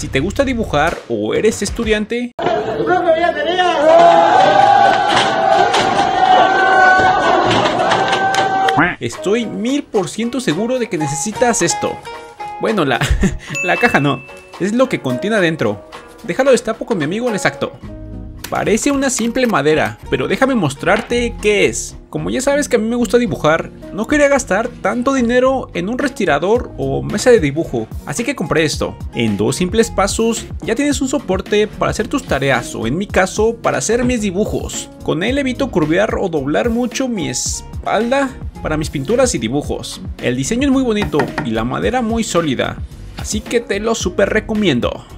Si te gusta dibujar o eres estudiante, estoy 1000% seguro de que necesitas esto. Bueno, la caja no, es lo que contiene adentro. Déjalo destapo con mi amigo el exacto. Parece una simple madera, pero déjame mostrarte qué es. Como ya sabes que a mí me gusta dibujar, no quería gastar tanto dinero en un retirador o mesa de dibujo, así que compré esto. En dos simples pasos ya tienes un soporte para hacer tus tareas, o en mi caso, para hacer mis dibujos. Con él evito curvear o doblar mucho mi espalda para mis pinturas y dibujos. El diseño es muy bonito y la madera muy sólida, así que te lo súper recomiendo.